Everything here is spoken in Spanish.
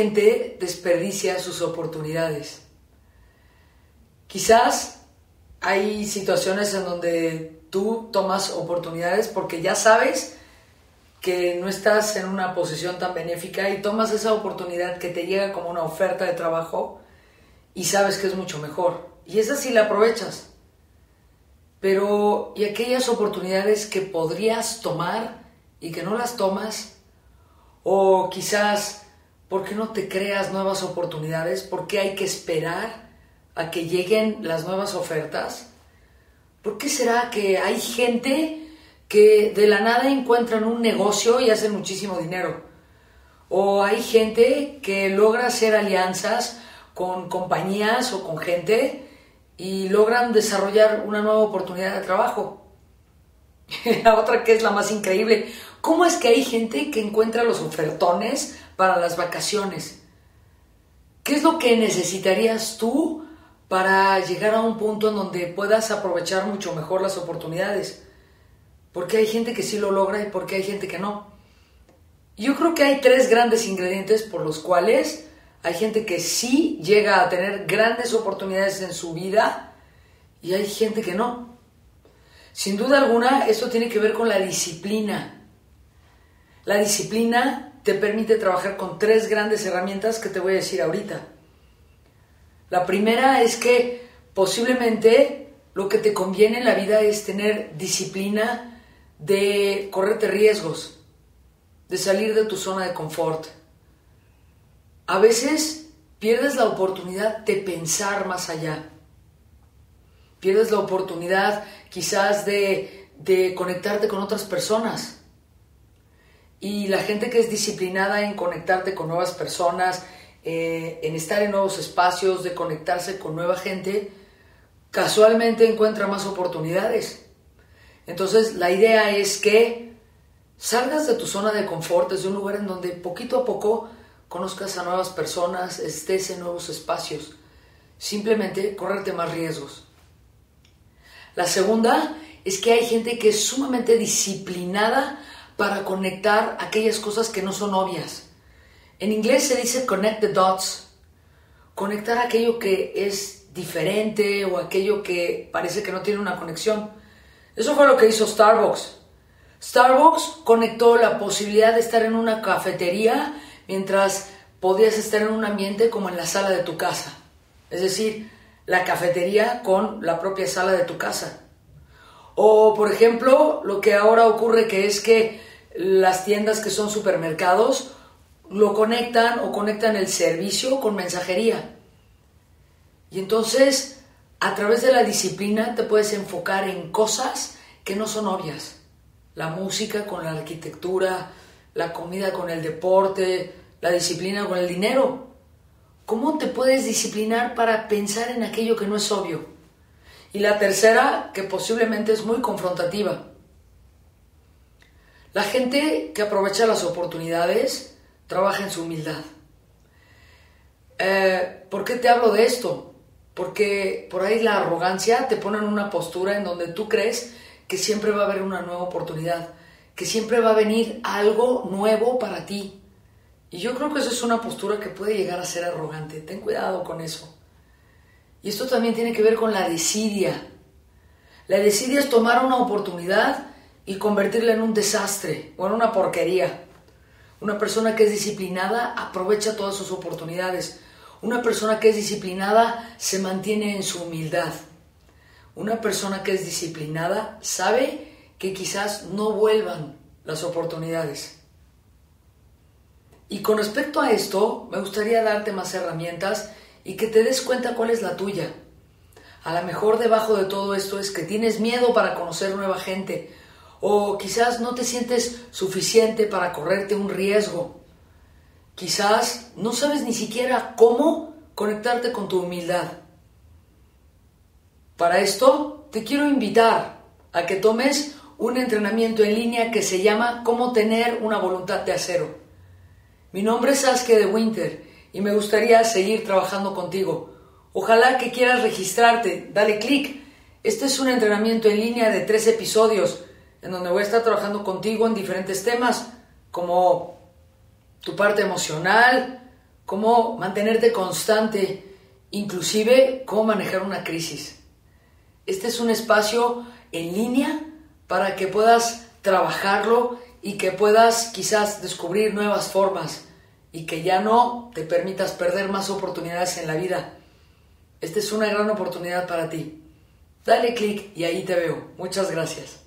gente desperdicia sus oportunidades. Quizás hay situaciones en donde tú tomas oportunidades porque ya sabes que no estás en una posición tan benéfica y tomas esa oportunidad que te llega como una oferta de trabajo y sabes que es mucho mejor. Y esa sí la aprovechas. Pero, ¿y aquellas oportunidades que podrías tomar y que no las tomas? O quizás, ¿por qué no te creas nuevas oportunidades? ¿Por qué hay que esperar a que lleguen las nuevas ofertas? ¿Por qué será que hay gente que de la nada encuentran un negocio y hacen muchísimo dinero? O hay gente que logra hacer alianzas con compañías o con gente y logran desarrollar una nueva oportunidad de trabajo. La otra que es la más increíble, ¿cómo es que hay gente que encuentra los ofertones para las vacaciones? ¿Qué es lo que necesitarías tú para llegar a un punto en donde puedas aprovechar mucho mejor las oportunidades? Porque hay gente que sí lo logra y porque hay gente que no. Yo creo que hay tres grandes ingredientes por los cuales hay gente que sí llega a tener grandes oportunidades en su vida y hay gente que no. Sin duda alguna, esto tiene que ver con la disciplina. La disciplina te permite trabajar con tres grandes herramientas que te voy a decir ahorita. La primera es que posiblemente lo que te conviene en la vida es tener disciplina de correrte riesgos, de salir de tu zona de confort. A veces pierdes la oportunidad de pensar más allá. Pierdes la oportunidad quizás de conectarte con otras personas. Y la gente que es disciplinada en conectarte con nuevas personas, en estar en nuevos espacios, de conectarse con nueva gente, casualmente encuentra más oportunidades. Entonces la idea es que salgas de tu zona de confort, desde un lugar en donde poquito a poco conozcas a nuevas personas, estés en nuevos espacios. Simplemente correrte más riesgos. La segunda es que hay gente que es sumamente disciplinada para conectar aquellas cosas que no son obvias. En inglés se dice connect the dots. Conectar aquello que es diferente o aquello que parece que no tiene una conexión. Eso fue lo que hizo Starbucks. Starbucks conectó la posibilidad de estar en una cafetería mientras podías estar en un ambiente como en la sala de tu casa. Es decir, la cafetería con la propia sala de tu casa. O, por ejemplo, lo que ahora ocurre que es que las tiendas que son supermercados lo conectan o conectan el servicio con mensajería. Y entonces, a través de la disciplina te puedes enfocar en cosas que no son obvias. La música con la arquitectura, la comida con el deporte, la disciplina con el dinero. ¿Cómo te puedes disciplinar para pensar en aquello que no es obvio? Y la tercera, que posiblemente es muy confrontativa. La gente que aprovecha las oportunidades trabaja en su humildad. ¿Por qué te hablo de esto? Porque por ahí la arrogancia te pone en una postura en donde tú crees que siempre va a haber una nueva oportunidad, que siempre va a venir algo nuevo para ti. Y yo creo que eso es una postura que puede llegar a ser arrogante. Ten cuidado con eso. Y esto también tiene que ver con la desidia. La desidia es tomar una oportunidad y convertirla en un desastre o en una porquería. Una persona que es disciplinada aprovecha todas sus oportunidades. Una persona que es disciplinada se mantiene en su humildad. Una persona que es disciplinada sabe que quizás no vuelvan las oportunidades. Y con respecto a esto, me gustaría darte más herramientas y que te des cuenta cuál es la tuya. A lo mejor debajo de todo esto es que tienes miedo para conocer nueva gente, o quizás no te sientes suficiente para correrte un riesgo. Quizás no sabes ni siquiera cómo conectarte con tu humildad. Para esto, te quiero invitar a que tomes un entrenamiento en línea que se llama Cómo tener una voluntad de acero. Mi nombre es Saskia de Winter y me gustaría seguir trabajando contigo. Ojalá que quieras registrarte, dale clic. Este es un entrenamiento en línea de 3 episodios en donde voy a estar trabajando contigo en diferentes temas como tu parte emocional, cómo mantenerte constante, inclusive cómo manejar una crisis. Este es un espacio en línea para que puedas trabajarlo y que puedas quizás descubrir nuevas formas y que ya no te permitas perder más oportunidades en la vida. Esta es una gran oportunidad para ti. Dale clic y ahí te veo. Muchas gracias.